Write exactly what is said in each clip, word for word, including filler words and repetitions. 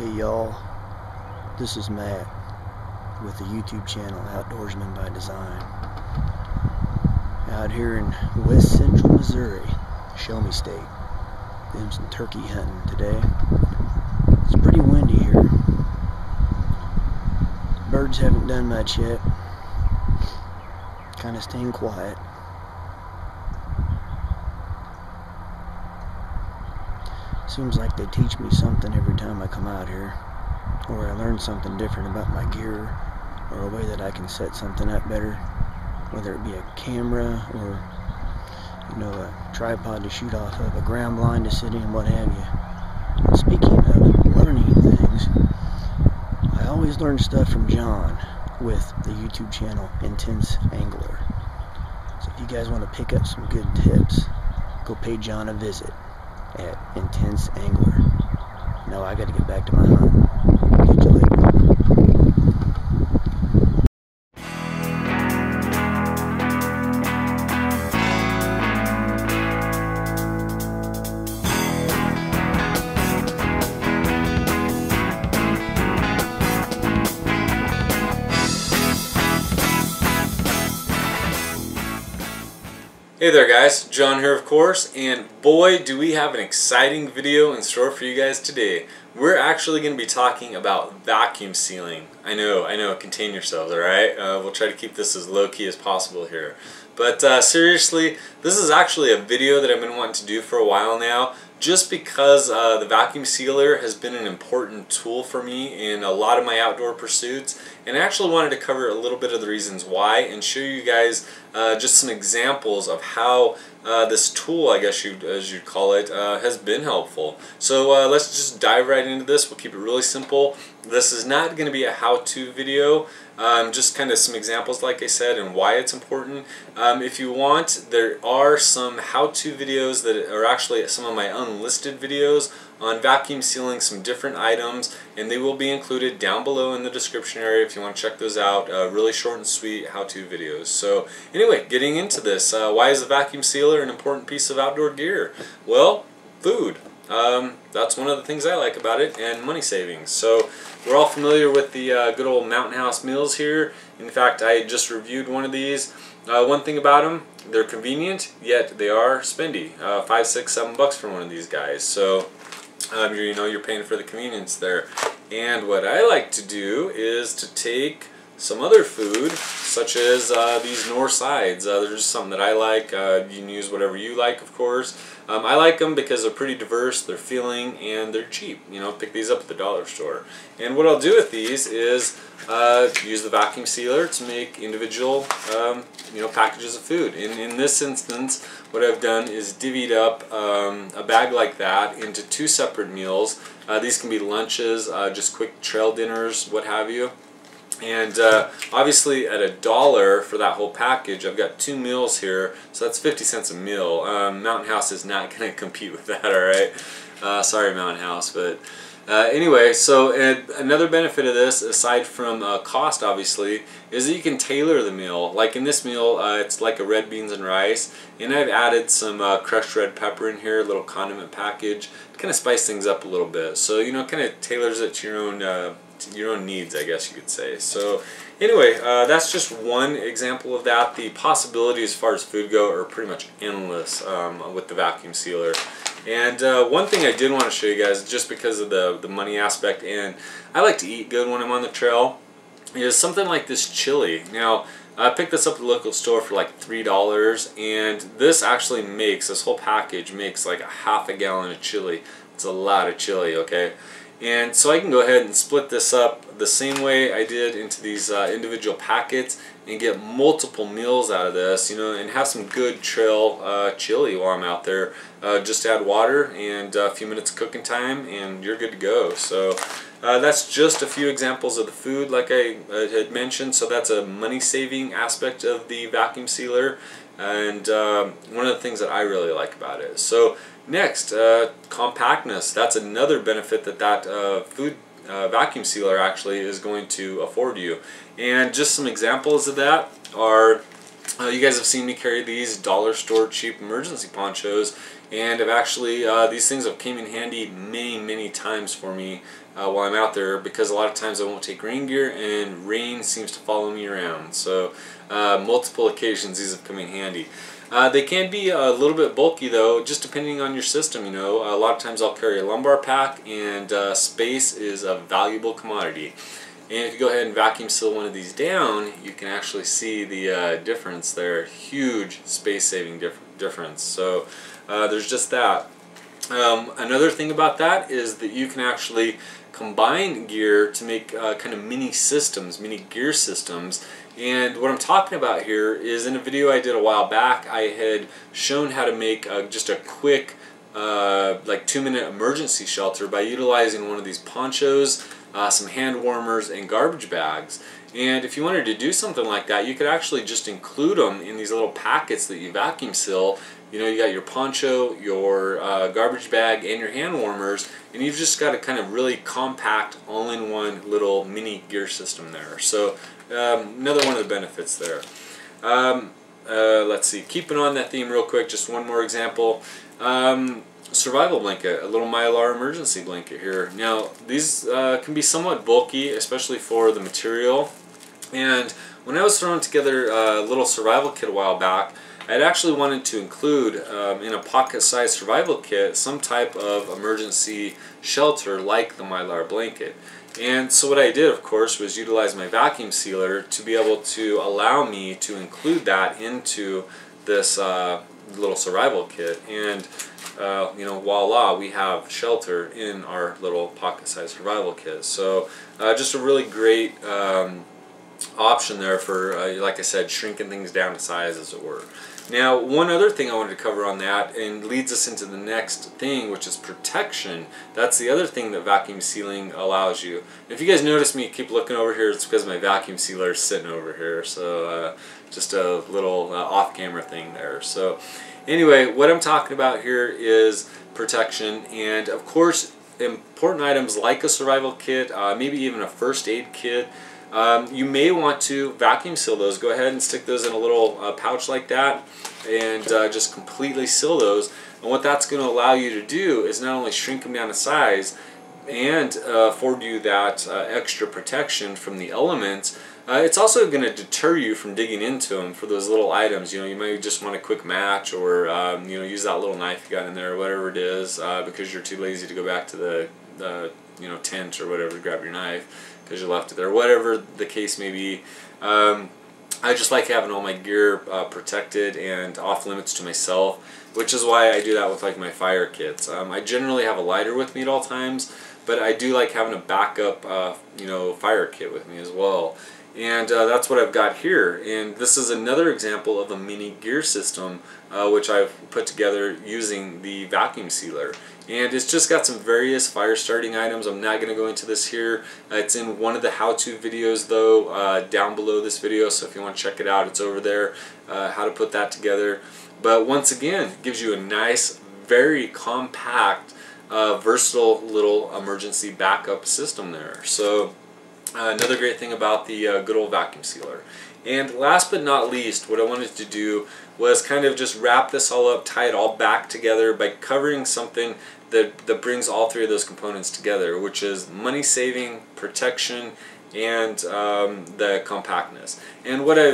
Hey y'all, this is Matt with the YouTube channel Outdoorsman by Design. Out here in west central Missouri, Show Me State, doing some turkey hunting today. It's pretty windy here. Birds haven't done much yet. Kind of staying quiet. Seems like they teach me something every time I come out here, or I learn something different about my gear, or a way that I can set something up better, whether it be a camera or, you know, a tripod to shoot off of, a ground blind to sit in, what have you. Speaking of learning things, I always learn stuff from John with the YouTube channel Intense Angler. So if you guys want to pick up some good tips, go pay John a visit at Intense Angler. No, I gotta get back to my hunt. Catch you later. Hey there guys, John here of course, and boy do we have an exciting video in store for you guys today. We're actually going to be talking about vacuum sealing. I know, I know, contain yourselves, alright? Uh, we'll try to keep this as low-key as possible here. But uh, seriously, this is actually a video that I've been wanting to do for a while now, just because uh, the vacuum sealer has been an important tool for me in a lot of my outdoor pursuits, and I actually wanted to cover a little bit of the reasons why and show you guys uh, just some examples of how uh, this tool, I guess you'd, as you'd call it, uh, has been helpful. So uh, let's just dive right into this. We'll keep it really simple. This is not going to be a how-to video, um, just kind of some examples like I said and why it's important. Um, if you want, there are some how-to videos that are actually some of my unlisted videos on vacuum sealing some different items, and they will be included down below in the description area if you want to check those out. Uh, really short and sweet how-to videos. So anyway, getting into this, uh, why is the vacuum sealer an important piece of outdoor gear? Well, food. Um, that's one of the things I like about it, and money savings. So we're all familiar with the uh, good old Mountain House meals here. In fact, I just reviewed one of these. Uh, one thing about them, they're convenient, yet they are spendy. Uh, five, six, seven bucks for one of these guys. So um, you know, you're paying for the convenience there. And what I like to do is to take some other food, such as uh, these North sides. Uh, they're just something that I like. Uh, you can use whatever you like, of course. Um, I like them because they're pretty diverse, they're filling, and they're cheap. You know, pick these up at the dollar store. And what I'll do with these is uh, use the vacuum sealer to make individual, um, you know, packages of food. In, in this instance, what I've done is divvied up um, a bag like that into two separate meals. Uh, these can be lunches, uh, just quick trail dinners, what have you. And uh, obviously at a dollar for that whole package, I've got two meals here, so that's fifty cents a meal. Um, Mountain House is not going to compete with that, alright? Uh, sorry Mountain House, but uh, anyway, so and another benefit of this, aside from uh, cost obviously, is that you can tailor the meal. Like in this meal, uh, it's like a red beans and rice, and I've added some uh, crushed red pepper in here, a little condiment package, kind of spice things up a little bit. So, you know, kind of tailors it to your own uh, your own needs, I guess you could say. So anyway, uh, that's just one example of that. The possibilities as far as food go are pretty much endless um, with the vacuum sealer. And uh, one thing I did want to show you guys, just because of the, the money aspect, and I like to eat good when I'm on the trail, is something like this chili. Now, I picked this up at the local store for like three dollars, and this actually makes, this whole package makes like a half a gallon of chili. It's a lot of chili, okay? And so I can go ahead and split this up the same way I did into these uh, individual packets and get multiple meals out of this, you know, and have some good trail uh, chili while I'm out there. Uh, just add water and a few minutes of cooking time and you're good to go. So uh, that's just a few examples of the food like I uh, had mentioned. So that's a money saving aspect of the vacuum sealer, and um, one of the things that I really like about it. So next, uh, compactness. That's another benefit that that uh, food uh, vacuum sealer actually is going to afford you. And just some examples of that are, uh, you guys have seen me carry these dollar store cheap emergency ponchos. and I've actually uh, these things have came in handy many many times for me uh, while I'm out there, because a lot of times I won't take rain gear and rain seems to follow me around. So uh, multiple occasions these have come in handy. Uh, they can be a little bit bulky though, just depending on your system. You know, a lot of times I'll carry a lumbar pack, and uh, space is a valuable commodity. And if you go ahead and vacuum seal one of these down, you can actually see the uh, difference there. Huge space-saving dif difference. So uh, there's just that. Um, another thing about that is that you can actually combine gear to make uh, kind of mini systems, mini gear systems. And what I'm talking about here is, in a video I did a while back, I had shown how to make uh, just a quick uh, like two minute emergency shelter by utilizing one of these ponchos, Uh, some hand warmers, and garbage bags. And if you wanted to do something like that, you could actually just include them in these little packets that you vacuum seal. You know, you got your poncho, your uh, garbage bag, and your hand warmers, and you've just got a kind of really compact, all-in-one little mini gear system there. So um, another one of the benefits there. Um, uh, let's see, keeping on that theme real quick, just one more example. Um, Survival blanket, a little Mylar emergency blanket here. Now these uh, can be somewhat bulky, especially for the material. And when I was throwing together a little survival kit a while back, I'd actually wanted to include um, in a pocket-sized survival kit some type of emergency shelter like the Mylar blanket. And so what I did, of course, was utilize my vacuum sealer to be able to allow me to include that into this uh, little survival kit. And Uh, you know, voila, we have shelter in our little pocket-sized survival kit. So uh, just a really great um, option there for, uh, like I said, shrinking things down to size, as it were. Now, one other thing I wanted to cover on that, and leads us into the next thing, which is protection. That's the other thing that vacuum sealing allows you. If you guys notice me keep looking over here, it's because my vacuum sealer is sitting over here. So uh, just a little uh, off-camera thing there. So anyway, what I'm talking about here is protection, and of course important items like a survival kit, uh, maybe even a first aid kit. Um, you may want to vacuum seal those. Go ahead and stick those in a little uh, pouch like that, and uh, just completely seal those. And what that's going to allow you to do is not only shrink them down to size and uh, afford you that uh, extra protection from the elements, uh, it's also going to deter you from digging into them for those little items. You know, you might just want a quick match, or um, you know, use that little knife you got in there, or whatever it is, uh, because you're too lazy to go back to the, the you know, tent or whatever to grab your knife, because you left it there, whatever the case may be. Um, I just like having all my gear uh, protected and off limits to myself, which is why I do that with like my fire kits. Um, I generally have a lighter with me at all times, but I do like having a backup, uh, you know, fire kit with me as well. And uh, that's what I've got here. And this is another example of a mini gear system, uh, which I've put together using the vacuum sealer. And it's just got some various fire starting items. I'm not going to go into this here. Uh, it's in one of the how-to videos though, uh, down below this video. So if you want to check it out, it's over there, uh, how to put that together. But once again, it gives you a nice, very compact, uh, versatile little emergency backup system there. So Uh, another great thing about the uh, good old vacuum sealer. And last but not least, what I wanted to do was kind of just wrap this all up, tie it all back together by covering something that, that brings all three of those components together, which is money saving, protection, and um, the compactness. And what I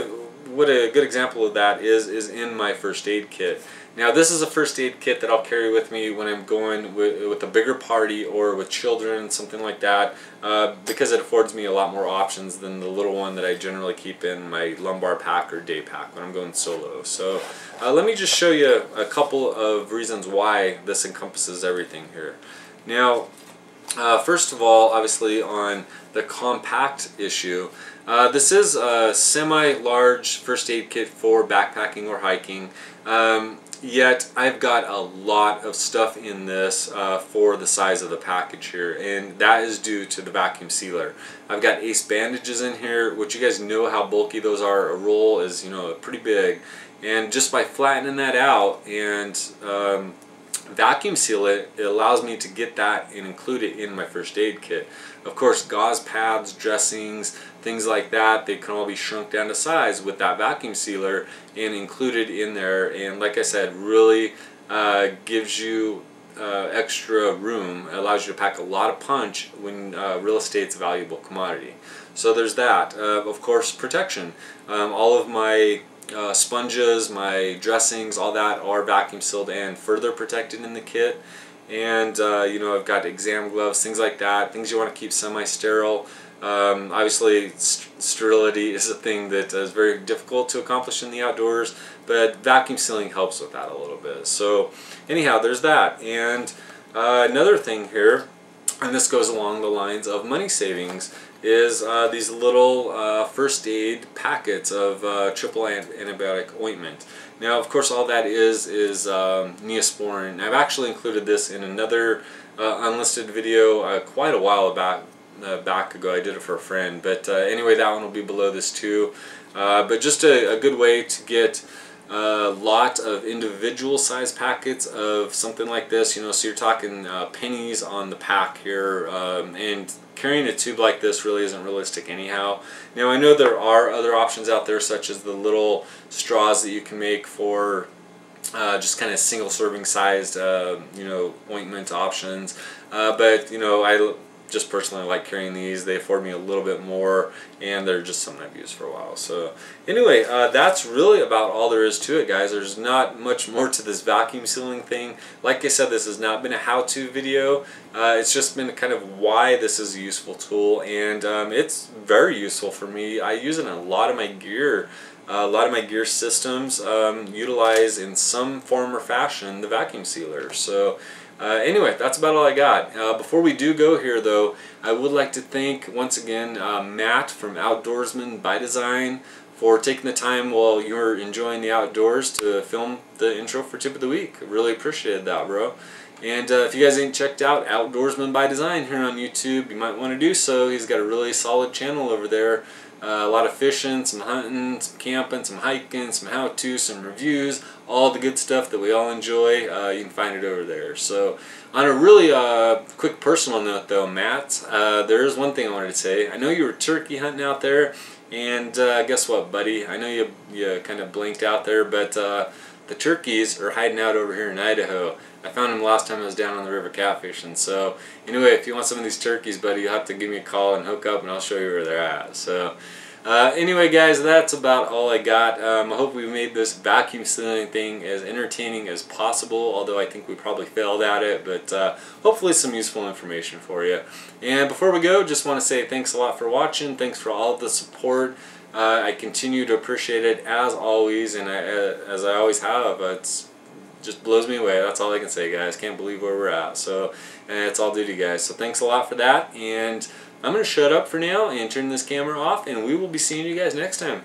what a good example of that is is in my first aid kit. Now this is a first aid kit that I'll carry with me when I'm going with, with a bigger party or with children, something like that, uh, because it affords me a lot more options than the little one that I generally keep in my lumbar pack or day pack when I'm going solo. So uh, let me just show you a couple of reasons why this encompasses everything here. Now uh, first of all, obviously on the compact issue, Uh, this is a semi-large first aid kit for backpacking or hiking, um, yet I've got a lot of stuff in this uh, for the size of the package here, and that is due to the vacuum sealer. I've got Ace bandages in here, which you guys know how bulky those are. A roll is, you know, pretty big, and just by flattening that out and um, vacuum seal it, it allows me to get that and include it in my first aid kit. Of course, gauze pads, dressings, things like that, they can all be shrunk down to size with that vacuum sealer and included in there. And like I said, really uh, gives you uh, extra room. It allows you to pack a lot of punch when uh, real estate's a valuable commodity. So there's that. Uh, of course, protection. Um, all of my uh, sponges, my dressings, all that are vacuum sealed and further protected in the kit. And uh, you know, I've got exam gloves, things like that, things you want to keep semi-sterile. Um, obviously, st sterility is a thing that is very difficult to accomplish in the outdoors, but vacuum sealing helps with that a little bit. So anyhow, there's that. And uh, another thing here, and this goes along the lines of money savings, is uh, these little uh, first aid packets of uh, triple antibiotic ointment. Now, of course, all that is is um, Neosporin. I've actually included this in another uh, unlisted video uh, quite a while back, uh, back ago. I did it for a friend, but uh, anyway, that one will be below this too. Uh, but just a, a good way to get a lot of individual size packets of something like this, you know, so you're talking uh, pennies on the pack here, um, and carrying a tube like this really isn't realistic anyhow. Now, I know there are other options out there, such as the little straws that you can make for uh, just kind of single serving sized, uh, you know, ointment options, uh, but, you know, I just personally like carrying these. They afford me a little bit more, and they're just something I've used for a while. So anyway, uh, that's really about all there is to it, guys. There's not much more to this vacuum sealing thing. Like I said, this has not been a how-to video. Uh, it's just been kind of why this is a useful tool, and um, it's very useful for me. I use it in a lot of my gear. Uh, a lot of my gear systems um, utilize in some form or fashion the vacuum sealer. So Uh, anyway, that's about all I got. Uh, before we do go here, though, I would like to thank, once again, uh, Matt from Outdoorsman by Design for taking the time while you're enjoying the outdoors to film the intro for Tip of the Week. Really appreciated that, bro. And uh, if you guys ain't checked out Outdoorsman by Design here on YouTube, you might want to do so. He's got a really solid channel over there. Uh, a lot of fishing, some hunting, some camping, some hiking, some how-to, some reviews, all the good stuff that we all enjoy. Uh, you can find it over there. So on a really uh, quick personal note, though, Matt, uh, there is one thing I wanted to say. I know you were turkey hunting out there, and uh, guess what, buddy? I know you, you kind of blinked out there, but uh, the turkeys are hiding out over here in Idaho. I found them last time I was down on the river catfishing. So anyway, if you want some of these turkeys, buddy, you'll have to give me a call and hook up, and I'll show you where they're at. So uh, anyway, guys, that's about all I got. Um, I hope we made this vacuum sealing thing as entertaining as possible, although I think we probably failed at it, but uh, hopefully some useful information for you. And before we go, just want to say thanks a lot for watching. Thanks for all of the support. Uh, I continue to appreciate it as always, and I, uh, as I always have. It's just blows me away. That's all I can say, guys. Can't believe where we're at. So uh, it's all due to you guys. So thanks a lot for that. And I'm going to shut up for now and turn this camera off, and we will be seeing you guys next time.